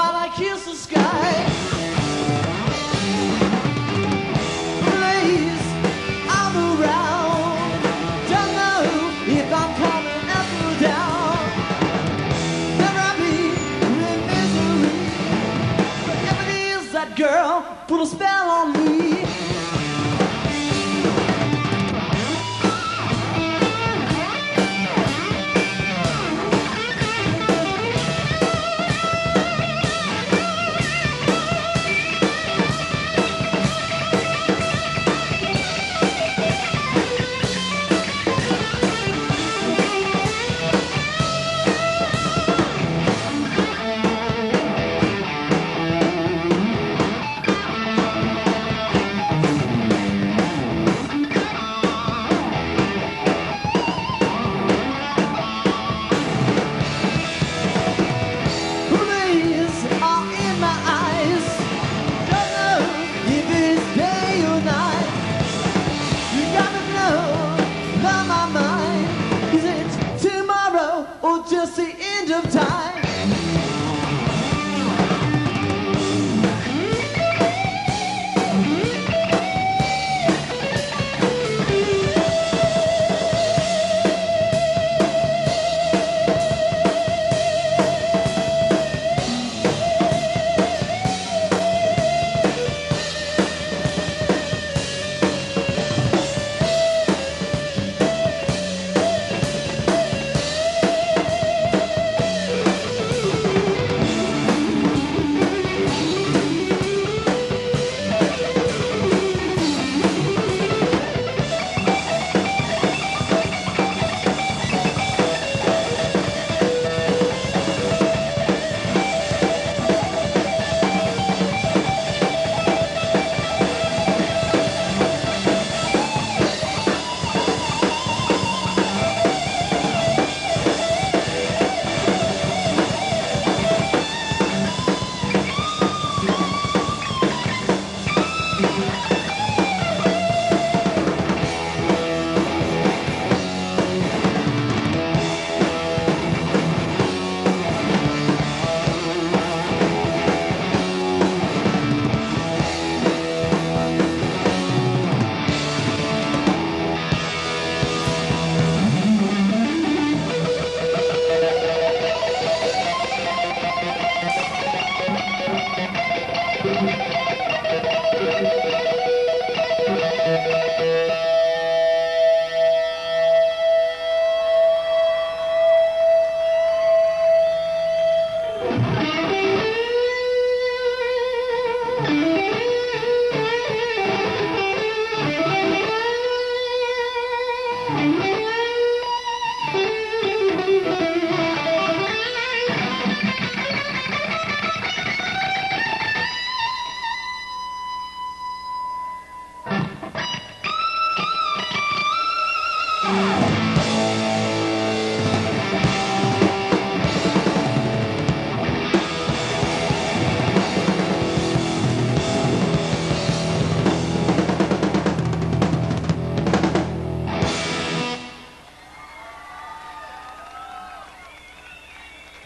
while I kiss the sky. Girl, put a spell on me. Just the end of time.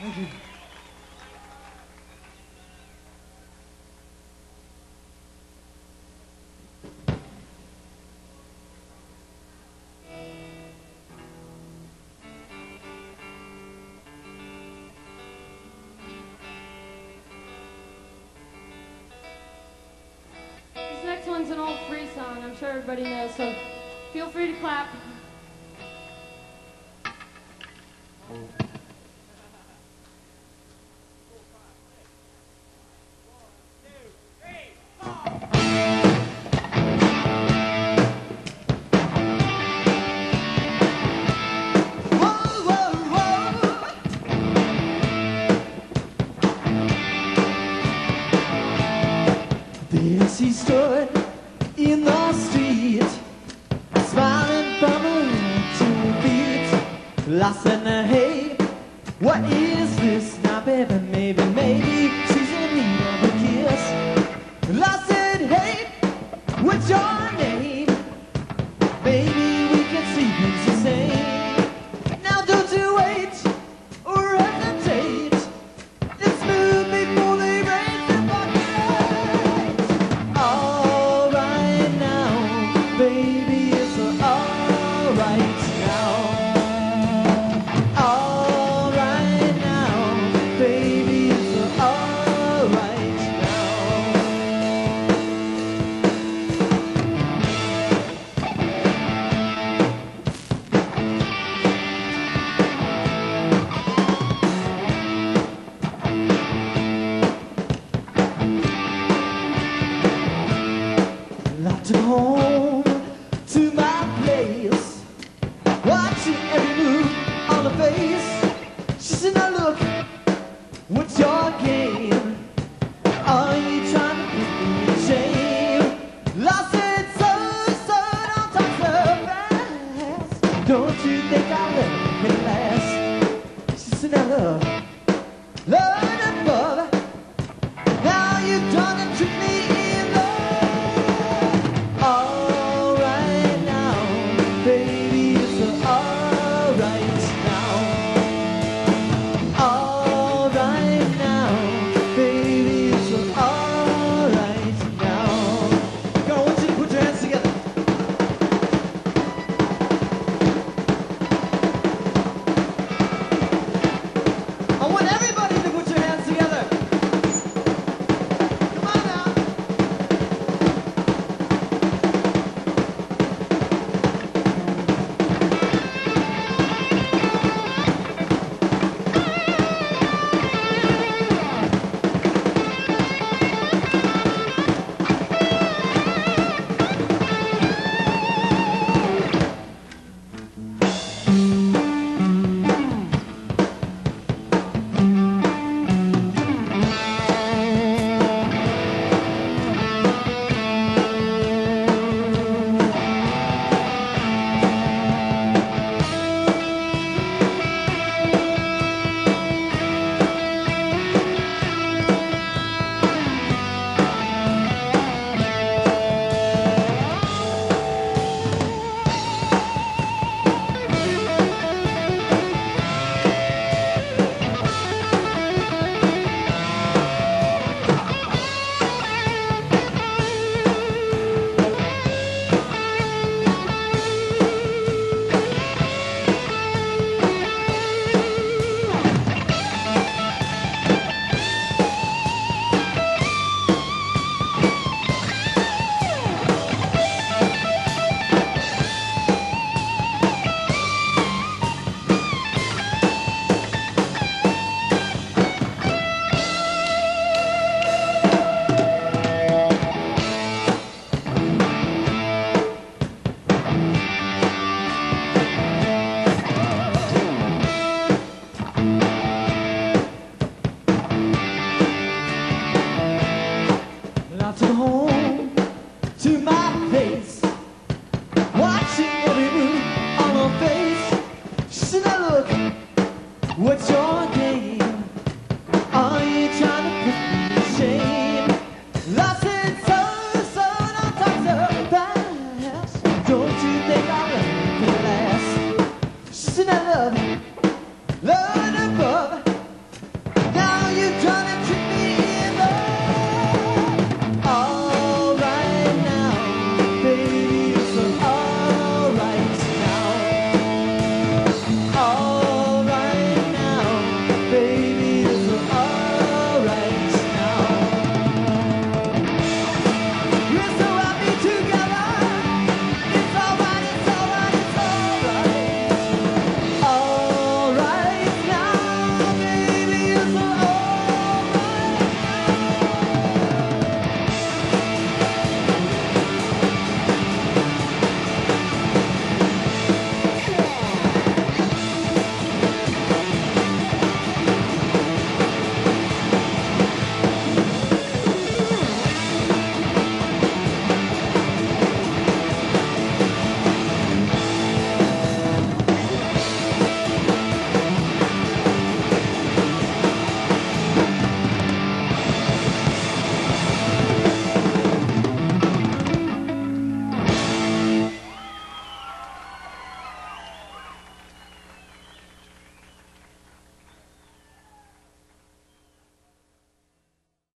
Thank you. This next one's an old free song, I'm sure everybody knows, so feel free to clap. She stood in the street, smiling from her to beat. I said, hey, what is